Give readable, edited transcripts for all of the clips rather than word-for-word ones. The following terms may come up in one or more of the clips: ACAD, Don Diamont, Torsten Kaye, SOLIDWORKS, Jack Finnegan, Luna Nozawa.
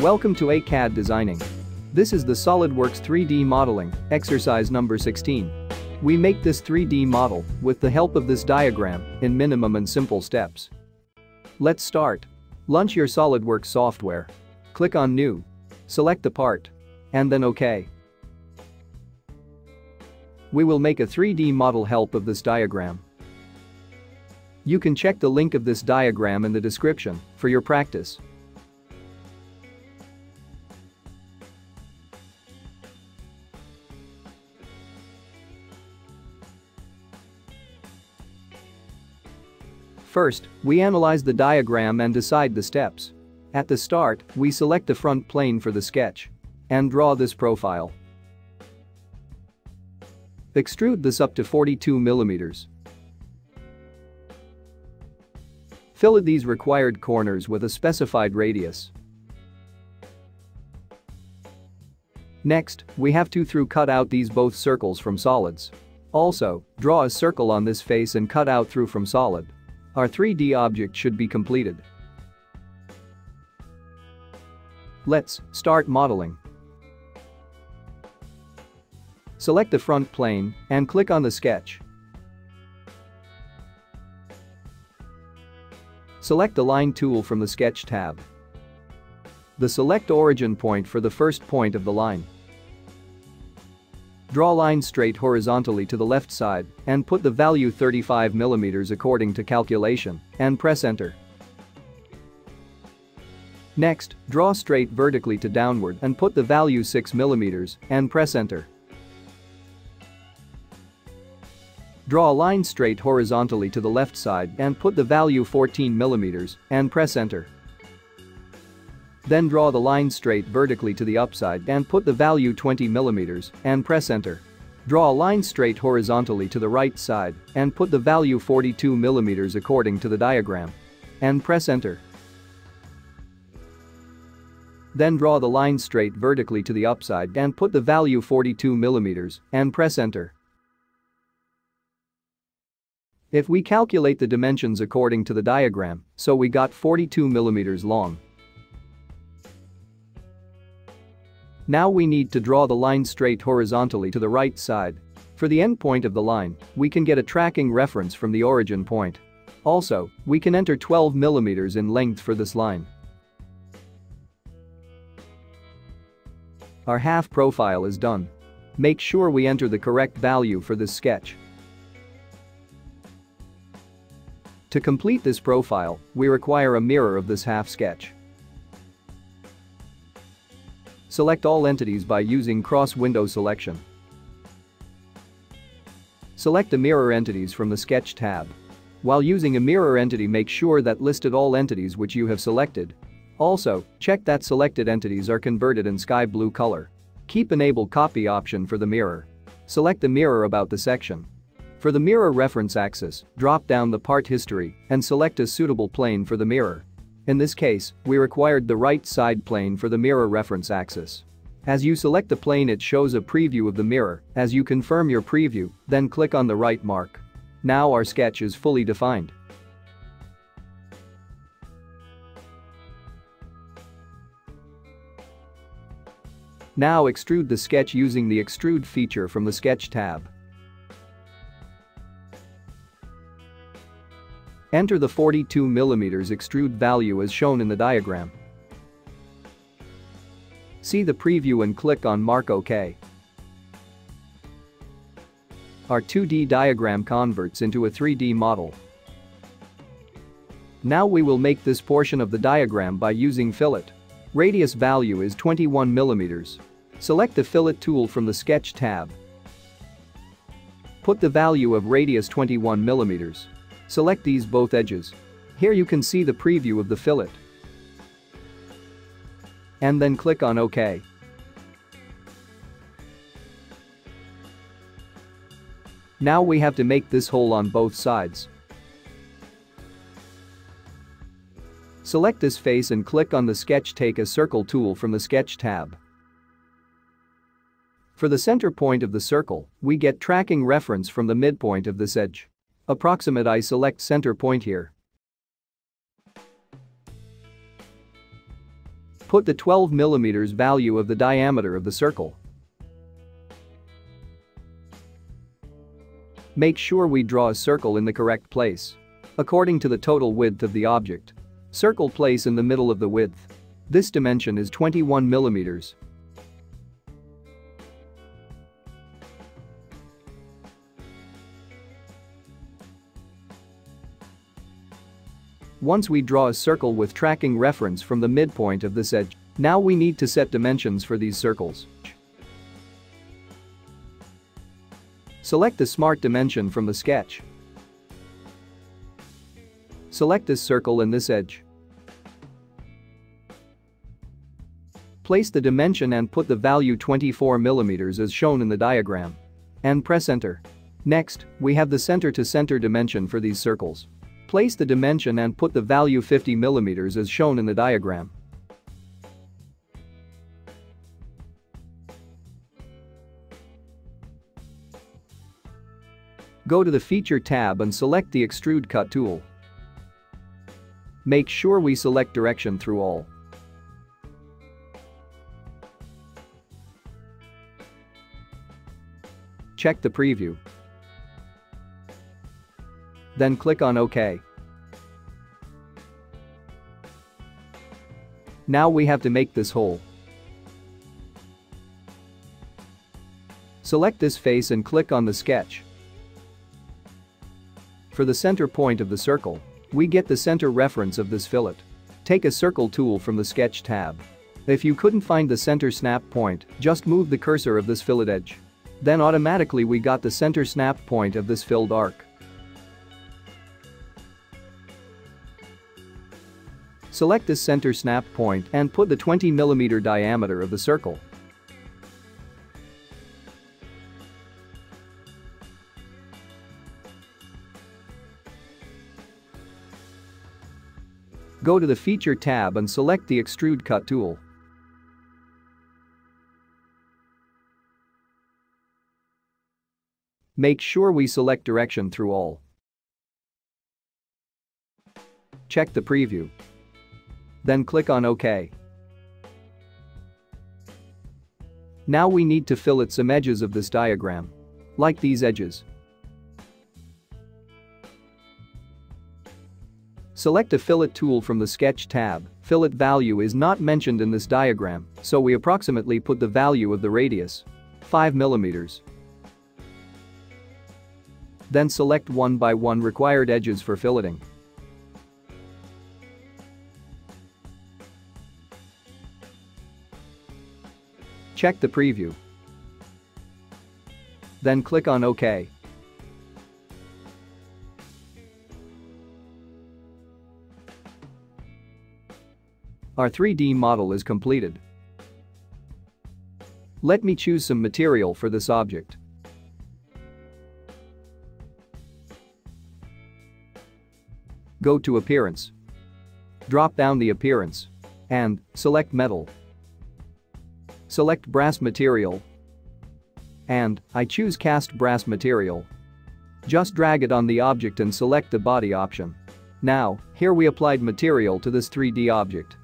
Welcome to ACAD Designing. This is the SOLIDWORKS 3D modeling, exercise number 16. We make this 3D model with the help of this diagram in minimum and simple steps. Let's start. Launch your SOLIDWORKS software. Click on New. Select the part. And then OK. We will make a 3D model help of this diagram. You can check the link of this diagram in the description for your practice. First, we analyze the diagram and decide the steps. At the start, we select the front plane for the sketch and draw this profile. Extrude this up to 42 mm. Fillet these required corners with a specified radius. Next, we have to cut out these both circles from solids. Also, draw a circle on this face and cut out through from solid. Our 3D object should be completed. Let's start modeling. Select the front plane and click on the sketch. Select the line tool from the sketch tab. The select origin point for the first point of the line. Draw line straight horizontally to the left side and put the value 35 mm according to calculation and press enter. Next, draw straight vertically to downward and put the value 6 mm and press enter. Draw a line straight horizontally to the left side and put the value 14 mm and press enter. Then draw the line straight vertically to the upside and put the value 20 mm and press enter. Draw a line straight horizontally to the right side and put the value 42 mm according to the diagram and press enter. Then draw the line straight vertically to the upside and put the value 42 mm and press enter. If we calculate the dimensions according to the diagram, so we got 42 mm long. Now we need to draw the line straight horizontally to the right side. For the end point of the line, we can get a tracking reference from the origin point. Also, we can enter 12 mm in length for this line. Our half profile is done. Make sure we enter the correct value for this sketch. To complete this profile, we require a mirror of this half sketch. Select all entities by using cross window selection. Select the mirror entities from the sketch tab. While using a mirror entity, make sure that listed all entities which you have selected. Also, check that selected entities are converted in sky blue color. Keep enable copy option for the mirror. Select the mirror about the section. For the mirror reference axis, drop down the part history and select a suitable plane for the mirror. In this case, we required the right side plane for the mirror reference axis. As you select the plane, it shows a preview of the mirror. As you confirm your preview, then click on the right mark. Now our sketch is fully defined. Now extrude the sketch using the extrude feature from the sketch tab. Enter the 42 mm extrude value as shown in the diagram. See the preview and click on Mark OK. Our 2D diagram converts into a 3D model. Now we will make this portion of the diagram by using fillet. Radius value is 21 mm. Select the fillet tool from the sketch tab. Put the value of radius 21 mm. Select these both edges. Here you can see the preview of the fillet. And then click on OK. Now we have to make this hole on both sides. Select this face and click on the sketch. Take a circle tool from the sketch tab. For the center point of the circle, we get tracking reference from the midpoint of this edge. Approximate. I select center point here. Put the 12 mm value of the diameter of the circle. Make sure we draw a circle in the correct place, according to the total width of the object. Circle place in the middle of the width. This dimension is 21 mm. Once we draw a circle with tracking reference from the midpoint of this edge, now we need to set dimensions for these circles. Select the smart dimension from the sketch. Select this circle and this edge. Place the dimension and put the value 24 mm as shown in the diagram. And press enter. Next, we have the center-to-center dimension for these circles. Place the dimension and put the value 50 mm as shown in the diagram. Go to the Feature tab and select the Extrude Cut tool. Make sure we select Direction Through All. Check the preview. Then click on OK. Now we have to make this hole. Select this face and click on the sketch. For the center point of the circle, we get the center reference of this fillet. Take a circle tool from the sketch tab. If you couldn't find the center snap point, just move the cursor of this fillet edge. Then automatically we got the center snap point of this filled arc. Select this center snap point and put the 20 mm diameter of the circle. Go to the Feature tab and select the Extrude Cut tool. Make sure we select Direction Through All. Check the preview. Then click on OK. Now we need to fillet some edges of this diagram, like these edges. Select a fillet tool from the sketch tab. Fillet value is not mentioned in this diagram, so we approximately put the value of the radius, 5 mm. Then select one by one required edges for filleting. Check the preview. Then click on OK. Our 3D model is completed. Let me choose some material for this object. Go to Appearance. Drop down the Appearance and select Metal. Select brass material, and I choose cast brass material. Just drag it on the object and select the body option. Now, here we applied material to this 3D object.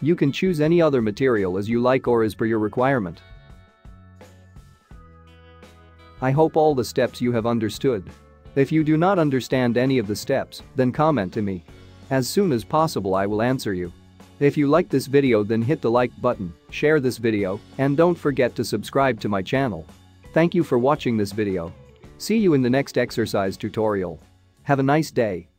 You can choose any other material as you like or as per your requirement. I hope all the steps you have understood. If you do not understand any of the steps, then comment to me. As soon as possible I will answer you. If you like this video then hit the like button, share this video, and don't forget to subscribe to my channel. Thank you for watching this video. See you in the next exercise tutorial. Have a nice day.